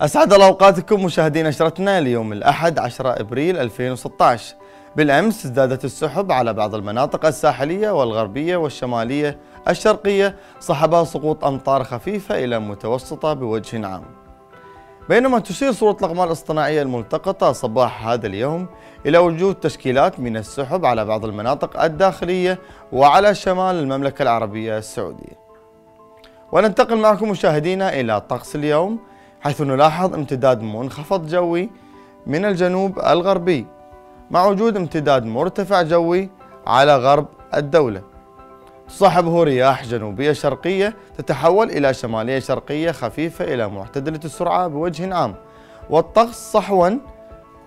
أسعد الله أوقاتكم مشاهدين نشرتنا اليوم الأحد 10 أبريل 2016. بالأمس ازدادت السحب على بعض المناطق الساحلية والغربية والشمالية الشرقية، صحبها سقوط أمطار خفيفة إلى متوسطة بوجه عام، بينما تشير صورة الأقمار الاصطناعية الملتقطة صباح هذا اليوم إلى وجود تشكيلات من السحب على بعض المناطق الداخلية وعلى شمال المملكة العربية السعودية. وننتقل معكم مشاهدينا إلى طقس اليوم، حيث نلاحظ امتداد منخفض جوي من الجنوب الغربي مع وجود امتداد مرتفع جوي على غرب الدولة، تصاحبه رياح جنوبية شرقية تتحول إلى شمالية شرقية خفيفة إلى معتدلة السرعة بوجه عام، والطقس صحوا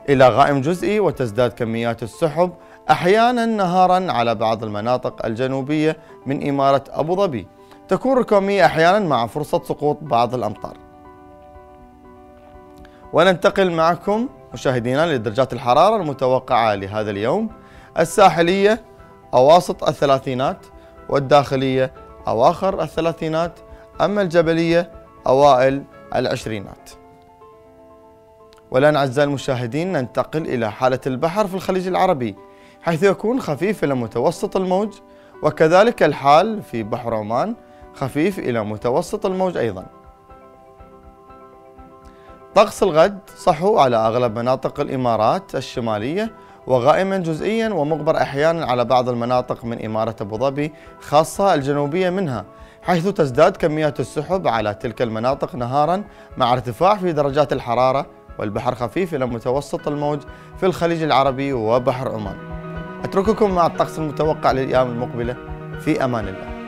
إلى غائم جزئي، وتزداد كميات السحب أحيانا نهارا على بعض المناطق الجنوبية من إمارة أبوظبي، تكون ركامية أحيانا مع فرصة سقوط بعض الأمطار. وننتقل معكم مشاهدينا لدرجات الحرارة المتوقعة لهذا اليوم، الساحلية أواسط الثلاثينات، والداخلية أواخر الثلاثينات، أما الجبلية أوائل العشرينات. والآن أعزائي المشاهدين ننتقل إلى حالة البحر في الخليج العربي، حيث يكون خفيف إلى متوسط الموج، وكذلك الحال في بحر عمان خفيف إلى متوسط الموج أيضا. طقس الغد صحو على أغلب مناطق الإمارات الشمالية، وغائما جزئيا ومغبر أحيانا على بعض المناطق من إمارة أبوظبي، خاصة الجنوبية منها، حيث تزداد كميات السحب على تلك المناطق نهارا مع ارتفاع في درجات الحرارة، والبحر خفيف إلى متوسط الموج في الخليج العربي وبحر عمان. أترككم مع الطقس المتوقع للأيام المقبلة، في أمان الله.